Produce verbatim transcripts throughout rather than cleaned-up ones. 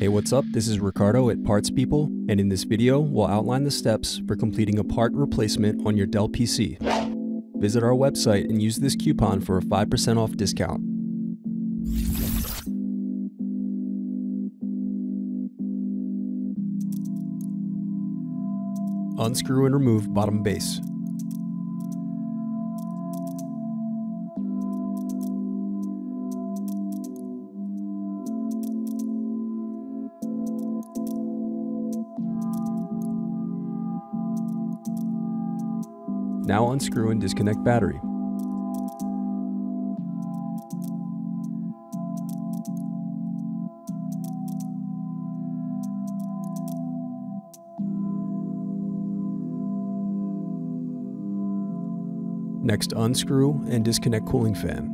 Hey, what's up? This is Ricardo at Parts People, and in this video, we'll outline the steps for completing a part replacement on your Dell P C. Visit our website and use this coupon for a five percent off discount. Unscrew and remove bottom base. Now unscrew and disconnect battery. Next, unscrew and disconnect cooling fan.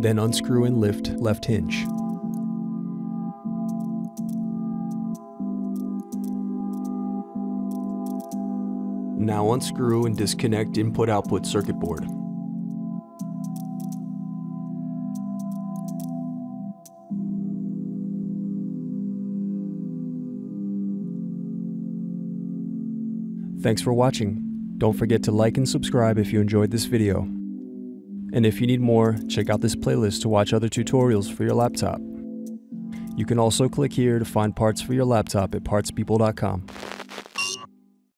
Then unscrew and lift left hinge. Now unscrew and disconnect input-output circuit board. Thanks for watching. Don't forget to like and subscribe if you enjoyed this video. And if you need more, check out this playlist to watch other tutorials for your laptop. You can also click here to find parts for your laptop at parts people dot com.